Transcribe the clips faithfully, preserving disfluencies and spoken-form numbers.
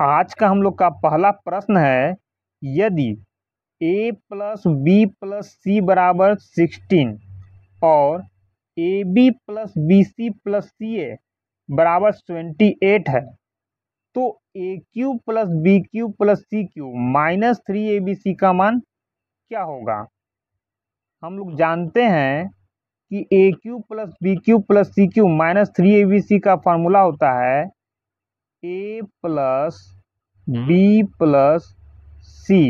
आज का हम लोग का पहला प्रश्न है, यदि A plus B plus C बराबर सिक्सटीन और A B plus B C plus C A बराबर ट्वेंटी एट है तो A cube plus B cube plus C cube minus three A B C का मान क्या होगा। हम लोग जानते हैं कि A cube plus B cube plus C cube minus three A B C का फॉर्मूला होता है A plus B plus C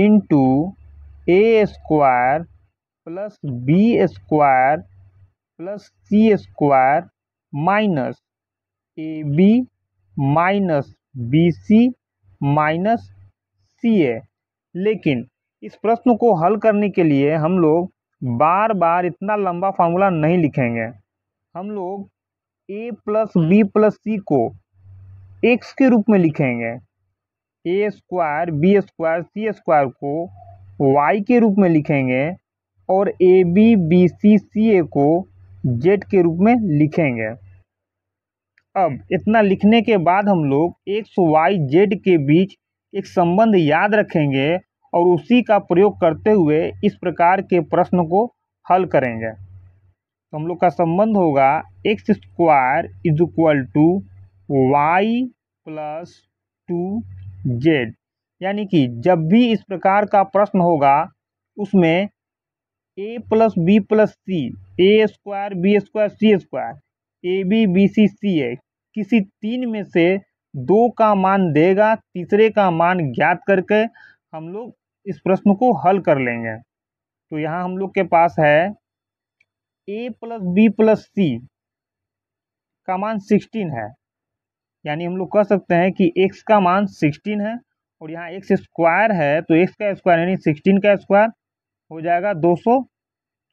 into A square plus B square plus C square minus A B minus B C minus C A. लेकिन इस प्रश्न को हल करने के लिए हम लोग बार बार इतना लंबा फार्मूला नहीं लिखेंगे। हम लोग A plus B plus C को एक्स के रूप में लिखेंगे, A square B square C square को वाई के रूप में लिखेंगे और A B B C C ए को जेड के रूप में लिखेंगे। अब इतना लिखने के बाद हम लोग एक्स वाई जेड के बीच एक संबंध याद रखेंगे और उसी का प्रयोग करते हुए इस प्रकार के प्रश्न को हल करेंगे। तो हम लोग का संबंध होगा X square is equal to Y plus two Z. यानी कि जब भी इस प्रकार का प्रश्न होगा उसमें A plus B plus C A square B square C square A B B C C A किसी तीन में से दो का मान देगा, तीसरे का मान ज्ञात करके हम लोग इस प्रश्न को हल कर लेंगे। तो यहाँ हम लोग के पास है A plus B plus C का मान सिक्सटीन है, यानी हम लोग कह सकते हैं कि x का मान सिक्सटीन है और यहाँ x स्क्वायर है तो x का स्क्वायर यानी सिक्सटीन का स्क्वायर हो जाएगा दो सौ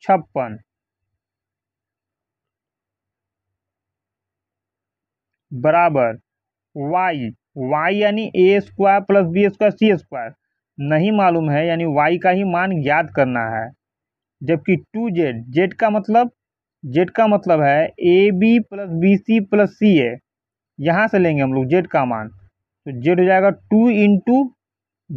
छप्पन। बराबर y y यानी A square plus B square C square नहीं मालूम है यानी y का ही मान ज्ञात करना है, जबकि टू जेड जेड का मतलब जेड का मतलब है A B plus B C plus C A. यहाँ से लेंगे हम लोग जेड का मान तो जेड हो जाएगा टू इंटू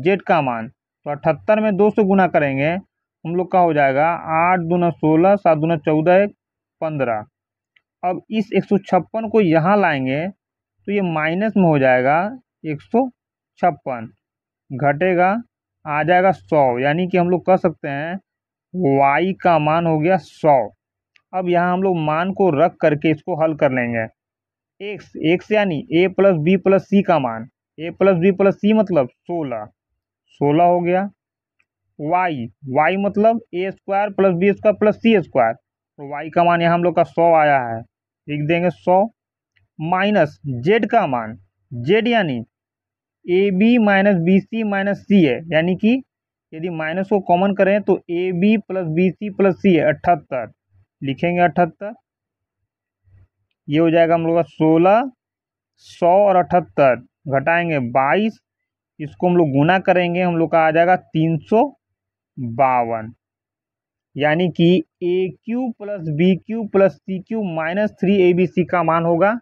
जेड का मान तो अठहत्तर में दो सौ गुना करेंगे हम लोग का हो जाएगा आठ दूना सोलह सात दूना चौदह पंद्रह। अब इस एक सौ छप्पन को यहाँ लाएंगे तो ये माइनस में हो जाएगा एक सौ छप्पन घटेगा आ जाएगा सौ, यानी कि हम लोग कह सकते हैं वाई का मान हो गया सौ। अब यहाँ हम लोग मान को रख करके इसको हल कर लेंगे। एक्स एक्स यानी A plus B plus C का मान A plus B plus C मतलब सोलह सोलह हो गया। वाई वाई मतलब A square plus B square plus C square तो वाई का मान यहाँ हम लोग का सौ आया है लिख देंगे सौ। माइनस जेड का मान जेड यानी A B minus B C minus C है, यानी कि यदि माइनस को कॉमन करें तो A B plus B C plus C है अठहत्तर लिखेंगे अठहत्तर। ये हो जाएगा हम लोग का सोलह सौ और अठहत्तर घटाएंगे बाईस, इसको हम लोग गुना करेंगे हम लोग का आ जाएगा तीन सौ बावन। यानी कि A cube plus B cube plus C cube minus three A B C का मान होगा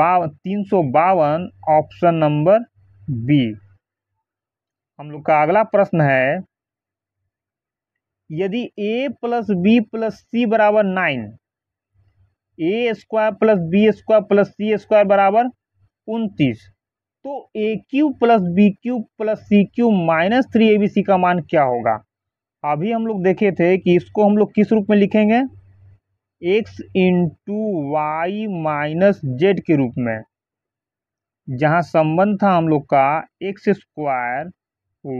बावन तीन सौ बावन ऑप्शन नंबर बी। हम लोग का अगला प्रश्न है, यदि A plus B plus C बराबर nine A square plus B square plus C square बराबर उनतीस तो A cube plus B cube plus C cube minus three A B C का मान क्या होगा। अभी हम लोग देखे थे कि इसको हम लोग किस रूप में लिखेंगे X into Y minus Z के रूप में, जहाँ संबंध था हम लोग का X square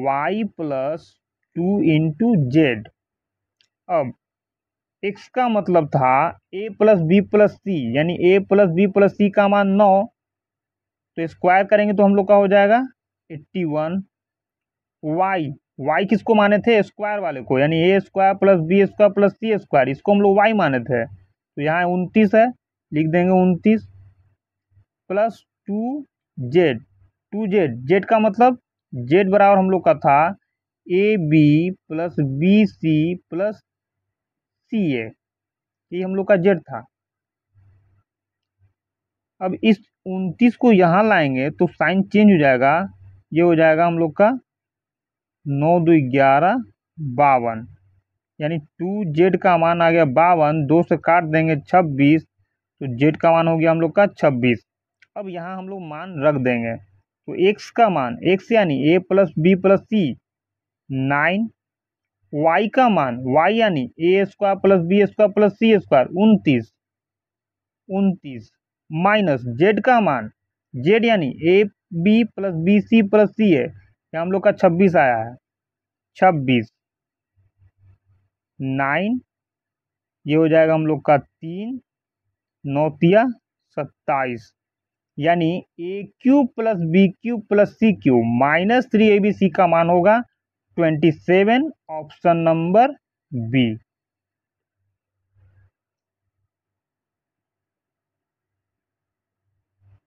Y plus two into Z. अब एक्स का मतलब था A plus B plus C यानी A plus B plus C का मान नौ तो स्क्वायर करेंगे तो हम लोग का हो जाएगा इक्यासी। वाई वाई किसको माने थे स्क्वायर वाले को यानी A square plus B square plus C square इसको हम लोग वाई माने थे तो यहाँ उनतीस है लिख देंगे उनतीस plus two Z two Z Z का मतलब जेड बराबर हम लोग का था A B plus B C plus ये हम लोग का जेड था। अब इस उनतीस को यहाँ लाएंगे तो साइन चेंज हो जाएगा, ये हो जाएगा हम लोग का नौ दो ग्यारह बावन, यानी टू जेड का मान आ गया बावन, दो से काट देंगे छब्बीस, तो जेड का मान हो गया हम लोग का छब्बीस। अब यहाँ हम लोग मान रख देंगे तो एक्स का मान, एक्स यानी A plus B plus C nine, Y का मान वाई यानी A square plus B square plus C square उनतीस उनतीस माइनस जेड का मान, जेड यानी A B plus B C plus C है, ये हम लोग का छब्बीस आया है छब्बीस नाइन, ये हो जाएगा हम लोग का तीन नौतिया सत्ताईस, यानी A cube plus B cube plus C cube minus three A B C का मान होगा twenty seven, option number B.